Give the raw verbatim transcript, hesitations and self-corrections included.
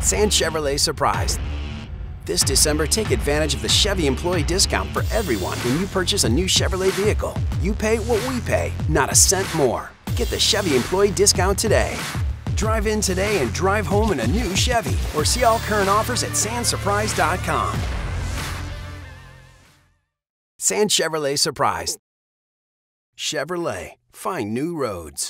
Sands Chevrolet Surprise. This December, take advantage of the Chevy employee discount for everyone when you purchase a new Chevrolet vehicle. You pay what we pay, not a cent more. Get the Chevy employee discount today. Drive in today and drive home in a new Chevy, or see all current offers at sands surprise dot com. Sands Chevrolet Surprise. Chevrolet, find new roads.